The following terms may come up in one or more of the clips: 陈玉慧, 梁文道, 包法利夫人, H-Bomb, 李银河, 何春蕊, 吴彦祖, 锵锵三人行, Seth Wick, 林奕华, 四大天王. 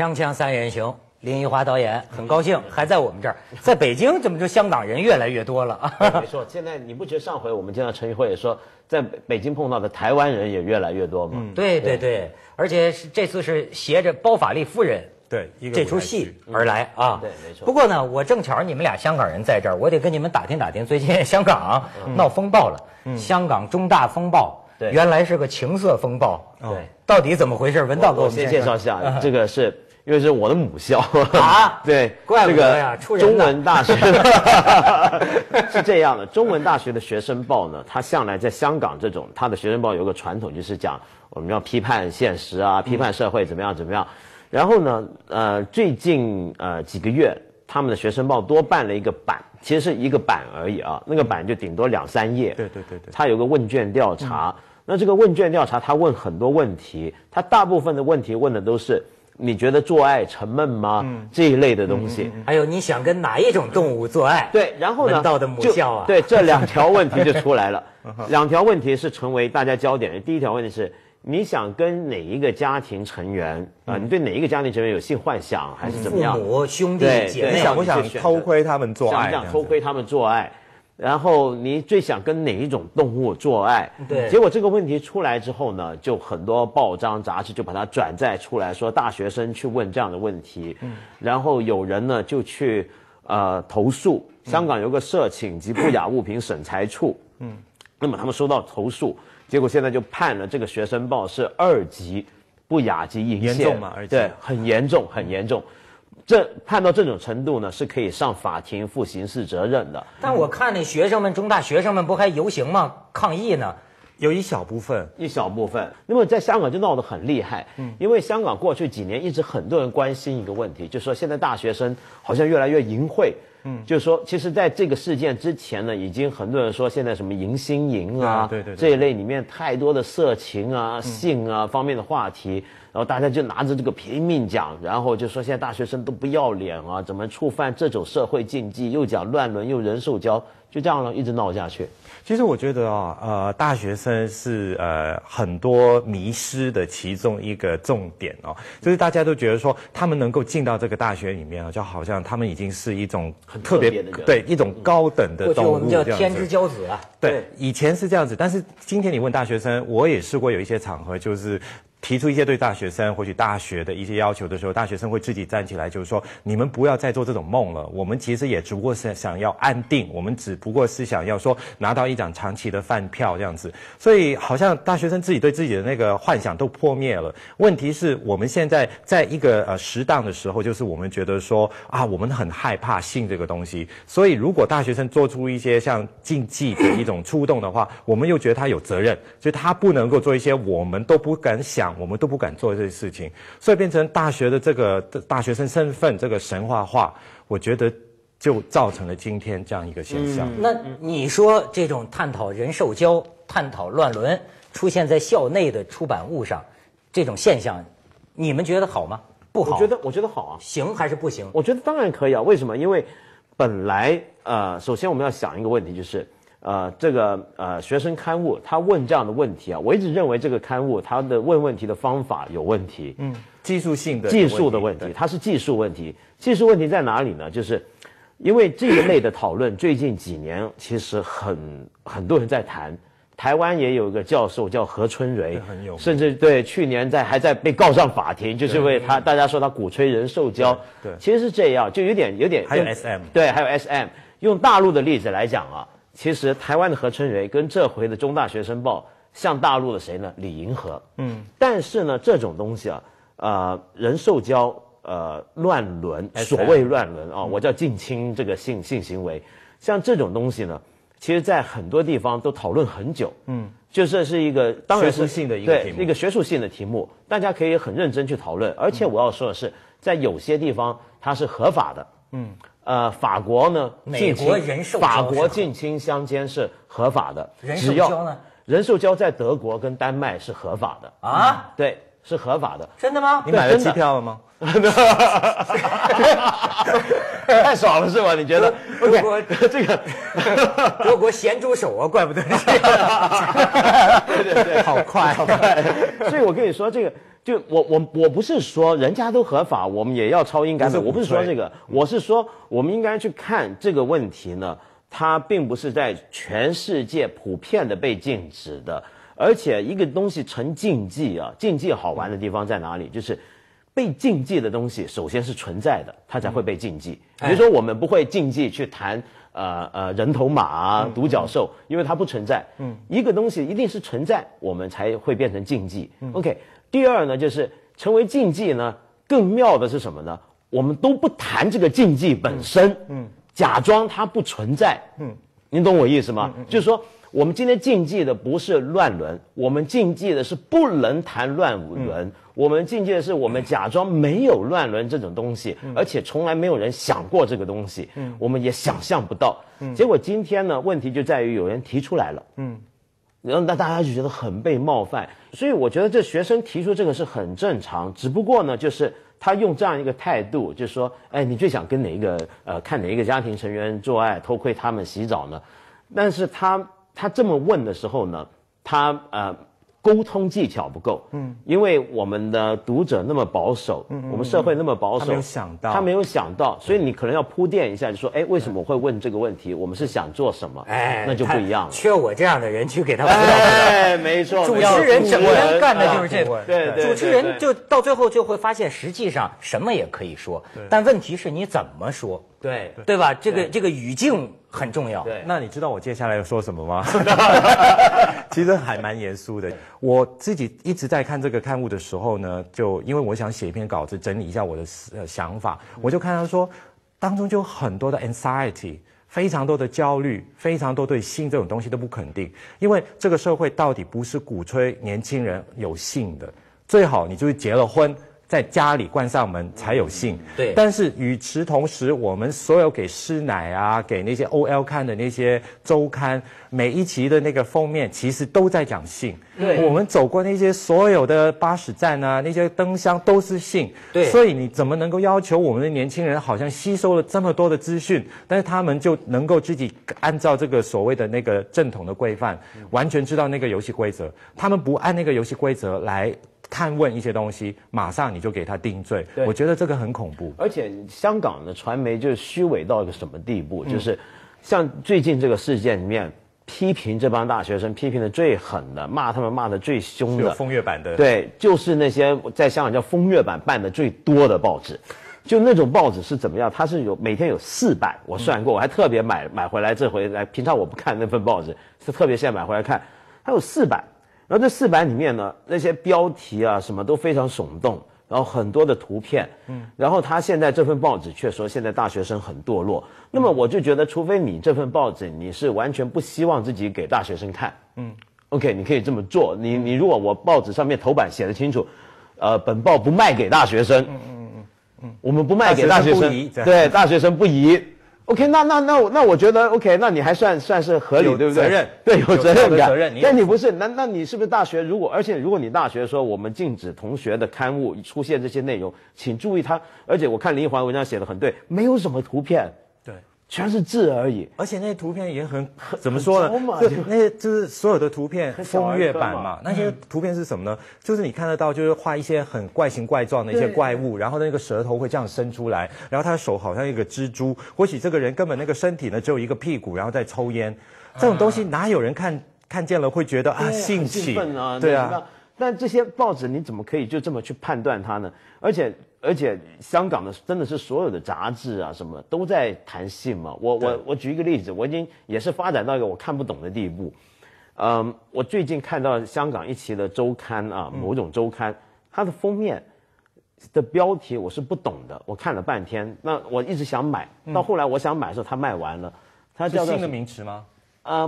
锵锵三人行，林奕华导演很高兴还在我们这儿，在北京怎么就香港人越来越多了啊？没错，现在你不觉得上回我们见到陈玉慧也说，在北京碰到的台湾人也越来越多吗？嗯，对对对，而且是这次是携着包法利夫人对这出戏而来啊。对，没错。不过呢，我正巧你们俩香港人在这儿，我得跟你们打听打听，最近香港闹风暴了，香港中大风暴。 对，原来是个情色风暴，对，到底怎么回事？文道给我们先介绍一下，这个是因为是我的母校啊，对，怪不得呀，出人中文大学是这样的，中文大学的学生报呢，它向来在香港这种，它的学生报有个传统，就是讲我们要批判现实啊，批判社会怎么样怎么样。然后呢，最近几个月，他们的学生报多办了一个版。 其实是一个版而已啊，那个版就顶多2、3页。对对对对，它有个问卷调查，那这个问卷调查它问很多问题，它大部分的问题问的都是你觉得做爱沉闷吗？这一类的东西。还有你想跟哪一种动物做爱？对，然后呢？文道的母校啊，对，这2条问题就出来了。2条问题是成为大家焦点的。第一条问题是你想跟哪一个家庭成员啊？你对哪一个家庭成员有性幻想还是怎么样？父母、兄弟姐妹，想不想偷窥他们做爱？想不想偷窥他们做爱？然后你最想跟哪一种动物做爱？对。结果这个问题出来之后呢，就很多报章杂志就把它转载出来，说大学生去问这样的问题。嗯。然后有人呢就去投诉，香港有个社请及不雅物品审裁处。嗯。那么他们收到投诉。 结果现在就判了这个学生报是2级不雅及淫亵，严重嘛？对，很严重，很严重。这判到这种程度呢，是可以上法庭负刑事责任的。但我看那学生们，中大学生们不还游行吗？抗议呢？有一小部分，一小部分。那么在香港就闹得很厉害，因为香港过去几年一直很多人关心一个问题，就是说现在大学生好像越来越淫秽。 就是说，其实，在这个事件之前呢，已经很多人说，现在什么迎新营啊，这一类里面太多的色情啊、性啊方面的话题，然后大家就拿着这个拼命讲，然后就说现在大学生都不要脸啊，怎么触犯这种社会禁忌，又讲乱伦，又人兽交，就这样了，一直闹下去。其实我觉得啊，大学生是很多迷失的其中一个重点哦，就是大家都觉得说，他们能够进到这个大学里面啊，就好像他们已经是一种。 很特别的对一种高等的动物，我们叫天之骄子啊。对，以前是这样子，但是今天你问大学生，我也试过有一些场合，就是提出一些对大学生或许大学的一些要求的时候，大学生会自己站起来，就是说你们不要再做这种梦了。我们其实也只不过是想要安定，我们只不过是想要说拿到一张长期的饭票这样子。所以好像大学生自己对自己的那个幻想都破灭了。问题是我们现在在一个适当的时候，就是我们觉得说啊，我们很害怕性这个。 这个东西，所以如果大学生做出一些像禁忌的一种触动的话，我们又觉得他有责任，所以他不能够做一些我们都不敢想、我们都不敢做这些事情，所以变成大学的这个大学生身份这个神话化，我觉得就造成了今天这样一个现象。那你说这种探讨人兽交、探讨乱伦出现在校内的出版物上，这种现象，你们觉得好吗？不好？我觉得好啊，行还是不行？我觉得当然可以啊，为什么？因为 本来，首先我们要想一个问题，就是，这个学生刊物他问这样的问题啊，我一直认为这个刊物他的问问题的方法有问题，技术性的问题，它是技术问题。技术问题在哪里呢？就是因为这一类的讨论，最近几年其实很多人在谈。 台湾也有一个教授叫何春蕊，甚至对去年还在被告上法庭，就是因为大家说他鼓吹人兽交，对，其实是这样，就有点还有 SM， 对，还有 SM。用大陆的例子来讲啊，其实台湾的何春蕊跟这回的中大学生报像大陆的谁呢？李银河，但是呢，这种东西啊，人兽交，乱伦，所谓乱伦啊，我叫近亲这个性行为，像这种东西呢。 其实，在很多地方都讨论很久，就是一个当然是学术性的一个题目，对，一个学术性的题目，大家可以很认真去讨论。而且我要说的是，在有些地方它是合法的，法国呢，美国人兽交，法国近亲相奸是合法的，人兽交呢，人兽交在德国跟丹麦是合法的啊，对，是合法的，真的吗？你买了机票了吗？ 太爽了是吧？你觉得？德国这个，德国咸猪手啊，怪不得。对对对，好快好快。所以我跟你说，这个就我不是说人家都合法，我们也要超英赶美，我不是说这个，我是说我们应该去看这个问题呢，它并不是在全世界普遍的被禁止的，而且一个东西成禁忌啊，禁忌好玩的地方在哪里？就是被禁忌的东西首先是存在的，它才会被禁忌。比如说我们不会禁忌去谈人头马啊、独角兽，因为它不存在。嗯，一个东西一定是存在，我们才会变成禁忌。OK。第二呢，就是成为禁忌呢，更妙的是什么呢？我们都不谈这个禁忌本身，假装它不存在，您懂我意思吗？就是说，我们今天禁忌的不是乱伦，我们禁忌的是不能谈乱伦，我们禁忌的是我们假装没有乱伦这种东西，而且从来没有人想过这个东西，我们也想象不到。结果今天呢，问题就在于有人提出来了，然后大家就觉得很被冒犯，所以我觉得这学生提出这个是很正常，只不过呢，就是他用这样一个态度，就是说，哎，你最想跟哪一个看哪一个家庭成员做爱，偷窥他们洗澡呢？但是他这么问的时候呢，他沟通技巧不够，因为我们的读者那么保守，我们社会那么保守，他没有想到，所以你可能要铺垫一下，就说，哎，为什么我会问这个问题？我们是想做什么？哎，那就不一样了。缺我这样的人去给他辅导。哎，没错。主持人整天干的就是这个，对，主持人就到最后就会发现，实际上什么也可以说，但问题是你怎么说。对，对吧？这个语境很重要。对，那你知道我接下来要说什么吗？其实还蛮严肃的。我自己一直在看这个刊物的时候呢，就因为我想写一篇稿子，整理一下我的想法，我就看到说，当中就有很多的 anxiety。非常多的焦虑，非常多对性这种东西都不肯定，因为这个社会到底不是鼓吹年轻人有性的，最好你就是结了婚。在家里关上门才有性，对。但是与此同时，我们所有给师奶啊，给那些 OL 看的那些周刊，每一期的那个封面其实都在讲性。对。我们走过那些所有的巴士站啊，那些灯箱都是性。对。所以你怎么能够要求我们的年轻人好像吸收了这么多的资讯，但是他们就能够自己按照这个所谓的那个正统的规范，完全知道那个游戏规则？他们不按那个游戏规则来探问一些东西，马上你就给他定罪，我觉得这个很恐怖。而且香港的传媒就是虚伪到一个什么地步，就是像最近这个事件里面，批评这帮大学生批评的最狠的，骂他们骂的最凶的，风月版的，对，就是那些在香港叫风月版办的最多的报纸。就那种报纸是怎么样？它是有每天有400，我算过，我还特别买回来，这回来平常我不看那份报纸，是特别现在买回来看，它有400。然后这400里面呢，那些标题啊什么都非常耸动，然后很多的图片，然后他现在这份报纸却说现在大学生很堕落，那么我就觉得，除非你这份报纸你是完全不希望自己给大学生看，OK， 你可以这么做，你如果我报纸上面头版写得清楚，本报不卖给大学生，我们不卖给大学生，对，大学生不宜。OK， 那我觉得 OK， 那你还算是合理，对不对？责任，对，有责任感。责任，但你不是，那你是不是大学？而且如果你大学说我们禁止同学的刊物出现这些内容，请注意它。而且我看林奕华文章写的很对，没有什么图片，对，全是字而已。而且那些图片也很怎么说呢？那些就是所有的图片，风月版嘛，那些图片是什么呢？就是你看得到，就是画一些很怪形怪状的一些怪物，然后那个舌头会这样伸出来，然后他的手好像一个蜘蛛，或许这个人根本那个身体呢只有一个屁股，然后在抽烟，这种东西哪有人看见了会觉得啊兴起？对啊，但这些报纸你怎么可以就这么去判断它呢？而且香港的真的是所有的杂志啊什么都在谈性嘛。我举一个例子，我已经也是发展到一个我看不懂的地步。我最近看到香港一期的周刊啊，某种周刊，它的封面的标题我是不懂的，我看了半天，那我一直想买，到后来我想买的时候它卖完了。它叫做新的名词吗？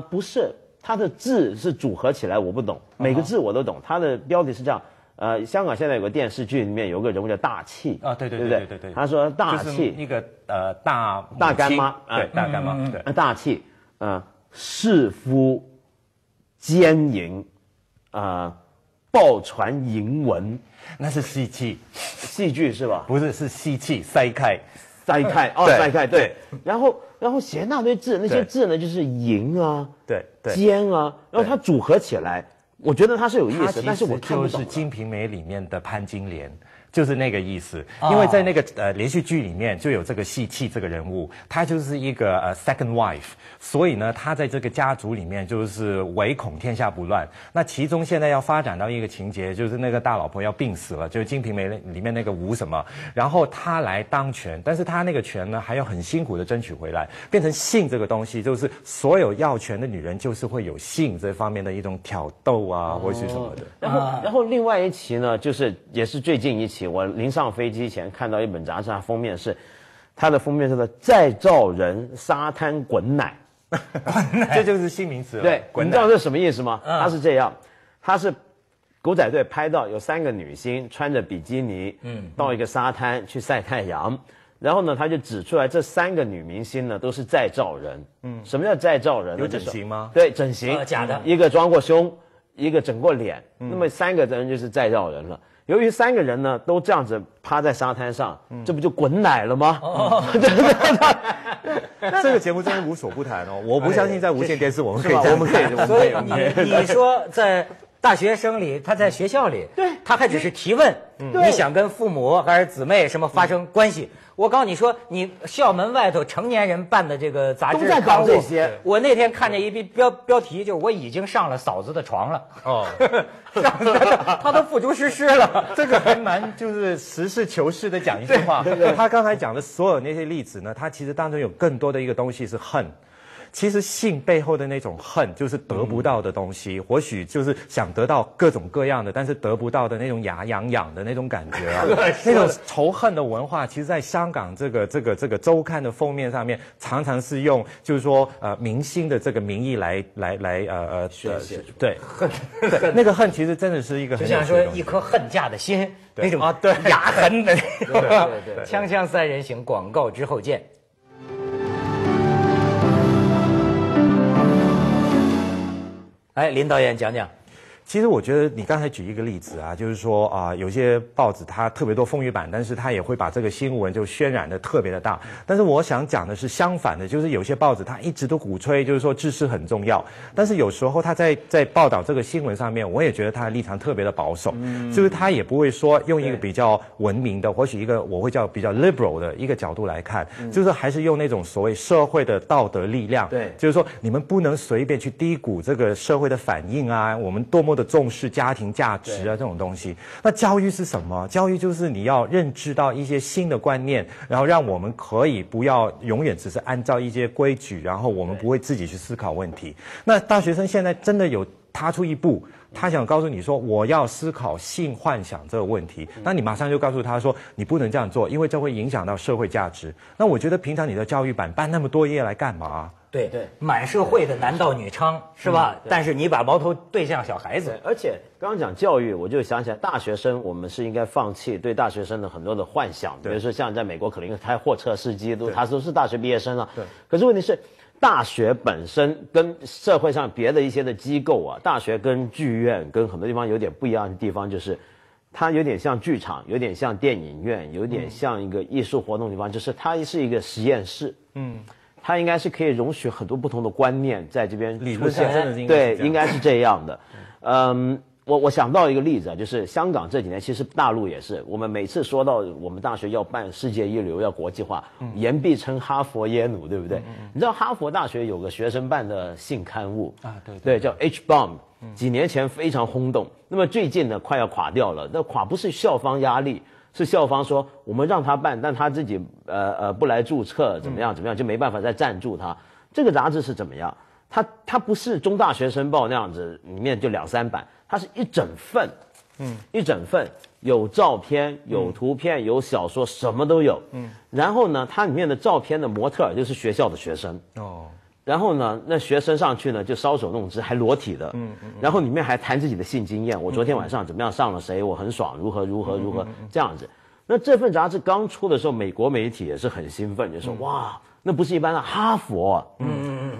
不是，它的字是组合起来，我不懂，每个字我都懂。它的标题是这样。香港现在有个电视剧，里面有个人物叫大气啊，对，他说大气那个大干妈，对，大干妈，对，大气，弑夫、奸淫，抱传淫文，那是戏气，戏剧是吧？不是，是戏气，塞开，对，然后写那堆字，那些字呢就是淫啊，对，奸啊，然后它组合起来。我觉得它是有意思，但是我看不懂。就是《金瓶梅》里面的潘金莲。就是那个意思，因为在那个连续剧里面就有这个戏气这个人物，他就是一个second wife， 所以呢，他在这个家族里面就是唯恐天下不乱。那其中现在要发展到一个情节，就是那个大老婆要病死了，就是《金瓶梅》里面那个吴什么，然后他来当权，但是他那个权呢还要很辛苦的争取回来，变成性这个东西，就是所有要权的女人就是会有性这方面的一种挑逗啊，或者是什么的。然后另外一期呢，就是也是最近一期。我临上飞机前看到一本杂志，它的封面是再造人沙滩滚奶，这就是新名词了。对，滚奶，你知道这是什么意思吗？它是这样，它是狗仔队拍到有3个女星穿着比基尼，到一个沙滩去晒太阳，然后呢，他就指出来这3个女明星呢都是再造人。什么叫再造人呢？有整形吗？对，整形，假的，一个装过胸，一个整过脸，那么3个人就是再造人了。由于3个人呢都这样子趴在沙滩上，这不就滚奶了吗？这个节目真是无所不谈哦！我不相信在无线电视我们可以这样，所以你说在大学生里，他在学校里，对，他还只是提问，你想跟父母还是姊妹什么发生关系？我告诉你说，你校门外头成年人办的这个杂志都在搞这些。我那天看见一篇标题，就是我已经上了嫂子的床了。哦，他都付诸实施了。这个还蛮就是实事求是的讲一句话。他刚才讲的所有那些例子呢，他其实当中有更多的一个东西是恨。其实性背后的那种恨，就是得不到的东西，或许就是想得到各种各样的，但是得不到的那种牙痒痒的那种感觉啊，那种仇恨的文化，其实在香港这个周刊的封面上面，常常是用就是说明星的这个名义来宣泄，对，恨，对，那个恨其实真的是一个很有趣的东西，就像说一颗恨嫁的心，那种啊，对，牙痕的那种，对，锵锵三人行广告之后见。哎，林导演讲讲。其实我觉得你刚才举一个例子啊，就是说有些报纸它特别多风雨版，但是它也会把这个新闻就渲染的特别的大。但是我想讲的是相反的，就是有些报纸它一直都鼓吹就是说知识很重要，但是有时候它在报道这个新闻上面，我也觉得它的立场特别的保守，就是它也不会说用一个比较文明的，或许一个我会叫比较 liberal 的一个角度来看，就是还是用那种所谓社会的道德力量，对，就是说你们不能随便去低估这个社会的反应啊，我们多么的重视家庭价值啊，这种东西。那教育是什么？教育就是你要认知到一些新的观念，然后让我们可以不要永远只是按照一些规矩，然后我们不会自己去思考问题。那大学生现在真的有踏出一步，他想告诉你说我要思考性幻想这个问题，那你马上就告诉他说你不能这样做，因为这会影响到社会价值。那我觉得平常你的教育版办那么多页来干嘛？对对，满社会的男盗女娼是吧？但是你把矛头对向小孩子。而且刚刚讲教育，我就想起来大学生，我们是应该放弃对大学生的很多的幻想，比如说像在美国可能开货车司机他都是大学毕业生了。对。可是问题是，大学本身跟社会上别的一些的机构啊，大学跟剧院跟很多地方有点不一样的地方就是。它有点像剧场，有点像电影院，有点像一个艺术活动的地方，就是它是一个实验室。它应该是可以容许很多不同的观念在这边出现，对，应该是这样的。我想到一个例子啊，就是香港这几年，其实大陆也是，我们每次说到我们大学要办世界一流，要国际化，言必称哈佛耶鲁，对不对？你知道哈佛大学有个学生办的性刊物啊，对，叫 H-Bomb。几年前非常轰动，那么最近呢快要垮掉了。那垮不是校方压力，是校方说我们让他办，但他自己不来注册，怎么样就没办法再赞助他。这个杂志是怎么样？它不是中大学生报那样子，里面就2-3版，它是一整份，有照片、有图片、有小说，什么都有。然后呢，它里面的照片的模特就是学校的学生。哦。然后呢，那学生上去呢就搔首弄姿，还裸体的，然后里面还谈自己的性经验，我昨天晚上怎么样上了谁，我很爽，如何这样子。那这份杂志刚出的时候，美国媒体也是很兴奋，就说哇，那不是一般的哈佛，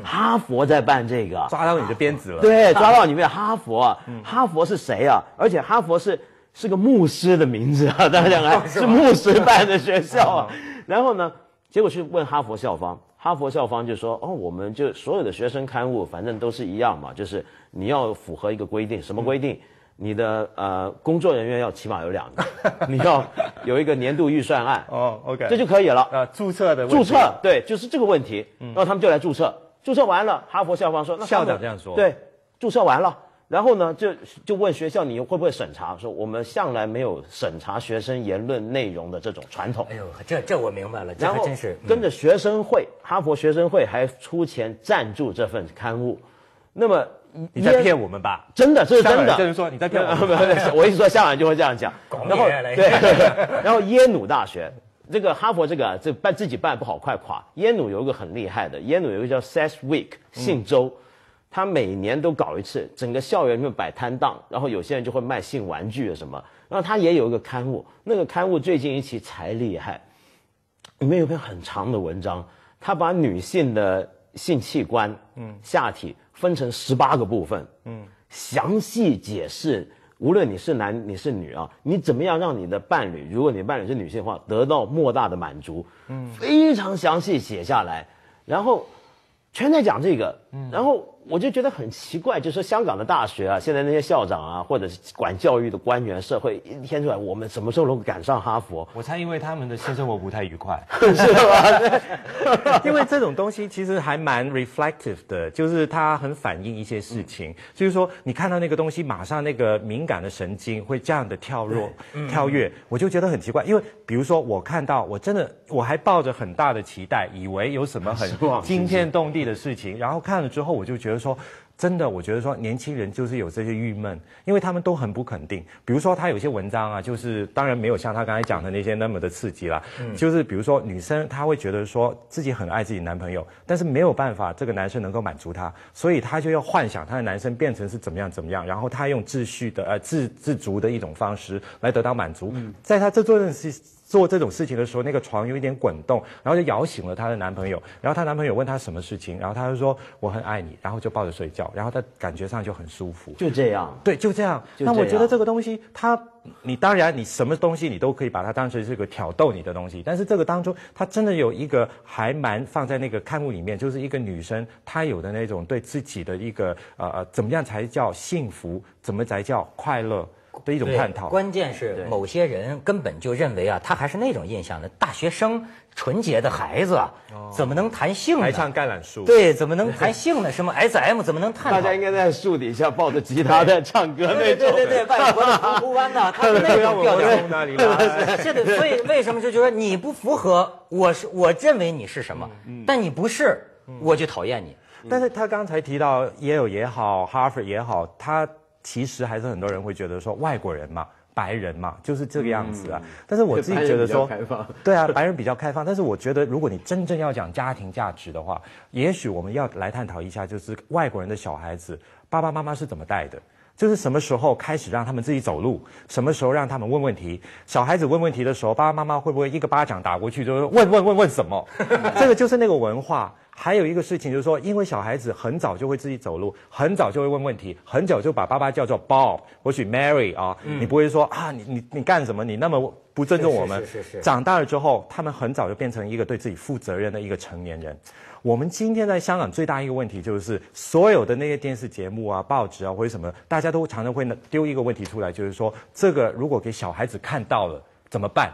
哈佛在办这个，抓到你的鞭子了，对，抓到你们哈佛，哈佛是谁啊？而且哈佛是个牧师的名字啊，大家想是牧师办的学校啊。然后呢，结果去问哈佛校方。哈佛校方就说，哦，我们就所有的学生刊物反正都是一样嘛，就是你要符合一个规定，什么规定？你的工作人员要起码有两个，你要有一个年度预算案，哦 ，OK， 这就可以了。注册的问题，注册对，就是这个问题。然后他们就来注册，注册完了，哈佛校方说，那校长这样说，对，注册完了，然后呢就问学校你会不会审查？说我们向来没有审查学生言论内容的这种传统。哎呦，这我明白了，这还真是。跟着学生会，哈佛学生会还出钱赞助这份刊物，那么。你在骗我们吧？真的，这是真的。就是说你在骗我们。我一说香港就会这样讲。然后对，然后耶鲁大学，这个哈佛这办自己办不好快垮。耶鲁有一个很厉害的，耶鲁有一个叫 Seth Wick 信州，他每年都搞一次，整个校园里面摆摊档，然后有些人就会卖性玩具什么。然后他也有一个刊物，那个刊物最近一期才厉害，里面有篇很长的文章，他把女性的性器官、下体。分成18个部分，详细解释，无论你是男你是女啊，你怎么样让你的伴侣，如果你的伴侣是女性的话，得到莫大的满足，非常详细写下来，然后全在讲这个，然后我就觉得很奇怪，就是说香港的大学啊，现在那些校长啊，或者是管教育的官员、社会一天出来，我们什么时候能赶上哈佛？我猜因为他们的性生活不太愉快，是吧？因为这种东西其实还蛮 reflective 的，就是它很反映一些事情。就是说，你看到那个东西，马上那个敏感的神经会这样的跳跃，我就觉得很奇怪。因为比如说，我看到我还抱着很大的期待，以为有什么很惊天动地的事情，然后看了之后我就。觉得说，真的，我觉得说，年轻人就是有这些郁闷，因为他们都很不肯定。比如说，他有些文章啊，就是当然没有像他刚才讲的那些那么的刺激啦。就是比如说，女生她会觉得说自己很爱自己男朋友，但是没有办法，这个男生能够满足她，所以她就要幻想她的男生变成是怎么样怎么样，然后她用自足的一种方式来得到满足。在她这段时间。做这种事情的时候，那个床有一点滚动，然后就摇醒了她的男朋友。然后她男朋友问她什么事情，然后她就说我很爱你，然后就抱着睡觉，然后她感觉上就很舒服。就这样，对，就这样。那我觉得这个东西，你当然你什么东西你都可以把它当成是个挑逗你的东西，但是这个当中它真的有一个还蛮放在那个刊物里面，就是一个女生她有的那种对自己的一个怎么样才叫幸福，怎么才叫快乐。的一种探讨，关键是某些人根本就认为啊，他还是那种印象的大学生纯洁的孩子啊，怎么能谈性呢？还唱橄榄树？对，怎么能谈性呢？什么 SM 怎么能探讨？大家应该在树底下抱着吉他在唱歌那种。对，外国的澎湖湾呐，他是那种调调。哪里来？是的，所以为什么就是说你不符合我认为你是什么，但你不是，我就讨厌你。但是他刚才提到耶鲁也好，哈佛也好，他。其实还是很多人会觉得说外国人嘛，白人嘛，就是这个样子啊。但是我自己觉得说，对啊，白人比较开放。但是我觉得，如果你真正要讲家庭价值的话，也许我们要来探讨一下，就是外国人的小孩子，爸爸妈妈是怎么带的。就是什么时候开始让他们自己走路，什么时候让他们问问题。小孩子问问题的时候，爸爸妈妈会不会一个巴掌打过去，就是问什么？这个就是那个文化。还有一个事情就是说，因为小孩子很早就会自己走路，很早就会问问题，很早就把爸爸叫做 Bob 或许 Mary 啊，你不会说啊你干什么？你那么不尊重我们。是。长大了之后，他们很早就变成一个对自己负责任的一个成年人。我们今天在香港最大一个问题就是，所有的那些电视节目啊、报纸啊或者什么，大家都常常会丢一个问题出来，就是说这个如果给小孩子看到了怎么办？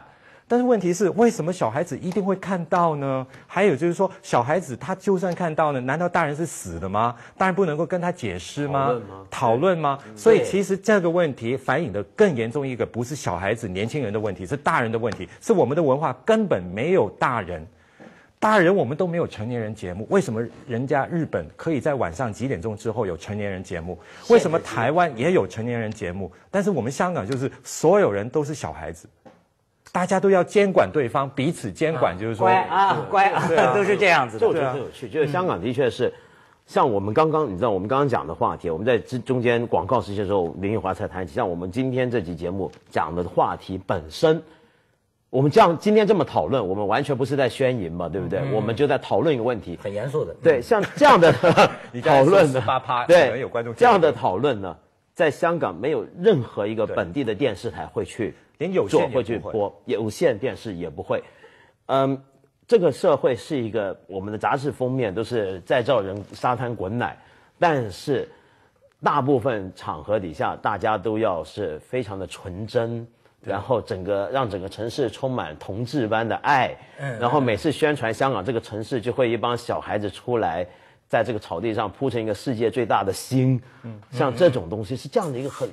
但是问题是，为什么小孩子一定会看到呢？还有就是说，小孩子他就算看到呢，难道大人是死的吗？大人不能够跟他解释吗？讨论吗？所以其实这个问题反映的更严重一个，不是小孩子、年轻人的问题，是大人的问题，是我们的文化根本没有大人。大人我们都没有成年人节目，为什么人家日本可以在晚上几点钟之后有成年人节目？为什么台湾也有成年人节目？但是我们香港就是所有人都是小孩子。大家都要监管对方，彼此监管，就是说乖啊，都是这样子的。这我觉得很有趣，就是香港的确是，像我们刚刚你知道我们刚刚讲的话题，我们在中间广告时间的时候，林奕华才谈起，像我们今天这期节目讲的话题本身，我们今天这么讨论，我们完全不是在宣淫嘛，对不对？我们就在讨论一个问题，很严肃的。对，像这样的讨论呢，对，有观众这样的讨论呢，在香港没有任何一个本地的电视台会去。连有线也不会，有线电视也不会。这个社会是一个，我们的杂志封面都是在叫人沙滩滚奶，但是大部分场合底下，大家都要是非常的纯真，然后让整个城市充满同志般的爱，然后每次宣传香港这个城市，就会一帮小孩子出来，在这个草地上铺成一个世界最大的心，像这种东西是这样的一个很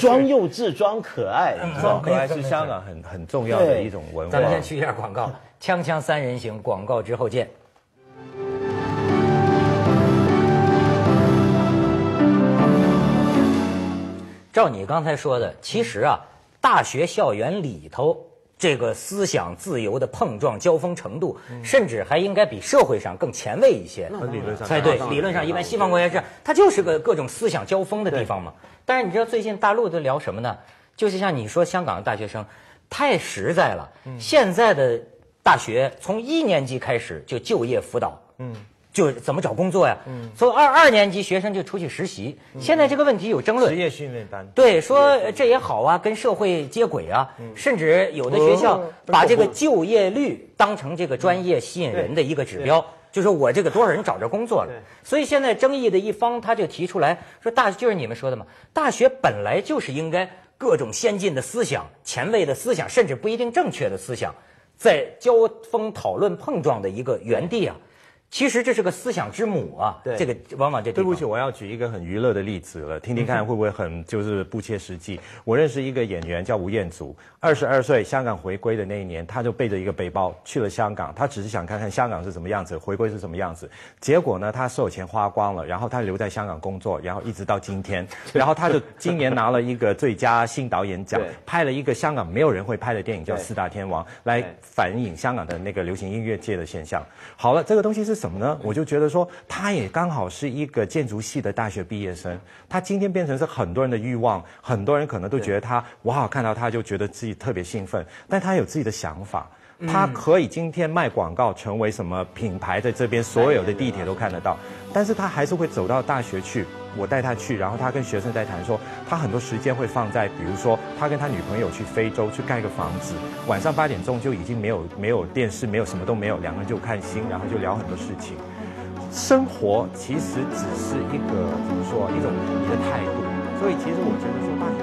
装幼稚、装可爱，装可爱是香港很重要的一种文化。咱们先去一下广告，锵锵三人行广告之后见。照你刚才说的，其实啊，大学校园里头这个思想自由的碰撞交锋程度，甚至还应该比社会上更前卫一些。理论上才对，理论上一般西方国家这样，它就是个各种思想交锋的地方嘛。但是你知道最近大陆都聊什么呢？就是像你说香港的大学生太实在了，现在的大学从1年级开始就就业辅导，就怎么找工作呀？从2年级学生就出去实习，现在这个问题有争论。职业训练班，对，说这也好啊，跟社会接轨啊，甚至有的学校把这个就业率当成这个专业吸引人的一个指标，就是我这个多少人找着工作了。所以现在争议的一方他就提出来说，就是你们说的嘛，大学本来就是应该各种先进的思想、前卫的思想，甚至不一定正确的思想，在交锋讨论碰撞的一个园地啊。其实这是个思想之母啊，这个往往这对不起，我要举一个很娱乐的例子了，听听看会不会很就是不切实际。我认识一个演员叫吴彦祖，22岁香港回归的那一年，他就背着一个背包去了香港，他只是想看看香港是什么样子，回归是什么样子。结果呢，他所有钱花光了，然后他留在香港工作，然后一直到今天，然后他就今年拿了一个最佳新导演奖，拍了一个香港没有人会拍的电影叫《四大天王》，来反映香港的那个流行音乐界的现象。好了，这个东西是什么呢？我就觉得说，他也刚好是一个建筑系的大学毕业生，他今天变成是很多人的欲望，很多人可能都觉得他，哇，看到他就觉得自己特别兴奋，但他有自己的想法。他可以今天卖广告成为什么品牌，在这边所有的地铁都看得到，但是他还是会走到大学去。我带他去，然后他跟学生在谈说，他很多时间会放在，比如说他跟他女朋友去非洲去盖个房子，晚上8点钟就已经没有电视，没有什么都没有，两个人就看星，然后就聊很多事情。生活其实只是一个怎么说一种你的态度，所以其实我觉得说大学。